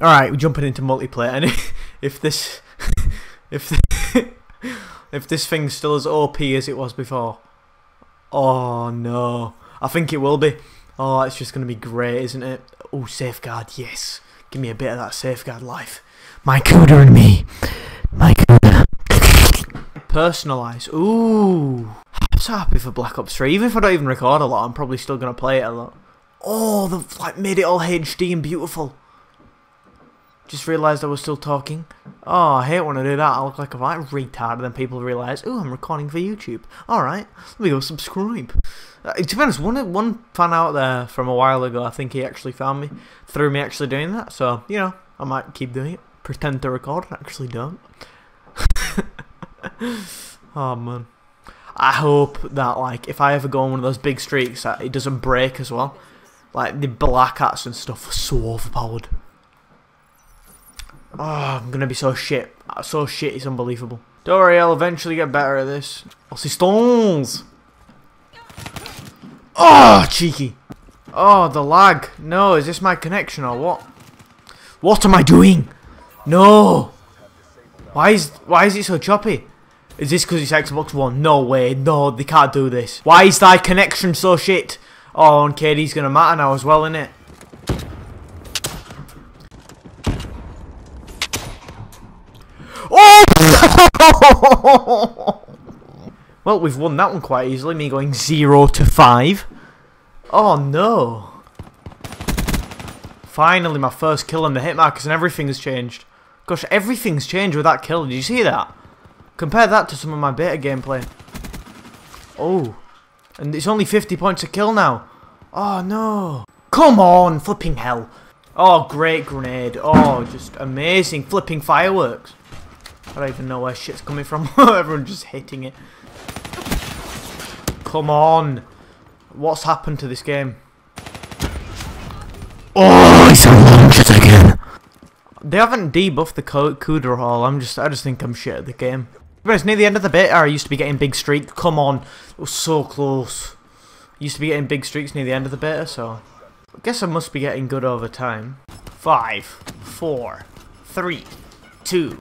All right, we're jumping into multiplayer, and if this thing's still as OP as it was before, oh no, I think it will be. Oh, it's just gonna be great, isn't it? Oh, safeguard, yes. Give me a bit of that safeguard life. My Kuda and me, my Kuda. Personalise. Ooh, I'm so happy for Black Ops 3. Even if I don't even record a lot, I'm probably still gonna play it a lot. Oh, they've like made it all HD and beautiful. Just realised I was still talking. Oh, I hate when I do that. I look like a right retard, and then people realise, oh, I'm recording for YouTube. Alright, let me go subscribe. To be honest, one fan out there from a while ago, I think he actually found me through me actually doing that. So, you know, I might keep doing it. Pretend to record, and actually don't. Oh, man. I hope that, like, if I ever go on one of those big streaks, that it doesn't break as well. Like, the black hats and stuff are so overpowered. Oh, I'm gonna be so shit. So shit, it's unbelievable. Don't worry, I'll eventually get better at this. I'll see stones! Oh, cheeky. Oh, the lag. No, is this my connection or what? What am I doing? No! Why is it so choppy? Is this because it's Xbox One? No way. No, they can't do this. Why is thy connection so shit? Oh, and KD's gonna matter now as well, innit? Well, we've won that one quite easily, me going 0 to 5. Oh no. Finally my first kill on the hit markers, and everything has changed. Gosh, everything's changed with that kill, did you see that? Compare that to some of my beta gameplay. Oh. And it's only 50 points a kill now. Oh no. Come on, flipping hell. Oh, great grenade. Oh, just amazing flipping fireworks. I don't even know where shit's coming from. Everyone just hitting it. Come on. What's happened to this game? Oh, it's a long shot again. They haven't debuffed the Kuda hall. I just think I'm shit at the game. But it's near the end of the beta. I used to be getting big streaks. Come on. It was so close. I used to be getting big streaks near the end of the beta, so I guess I must be getting good over time. 5, 4, 3, 2.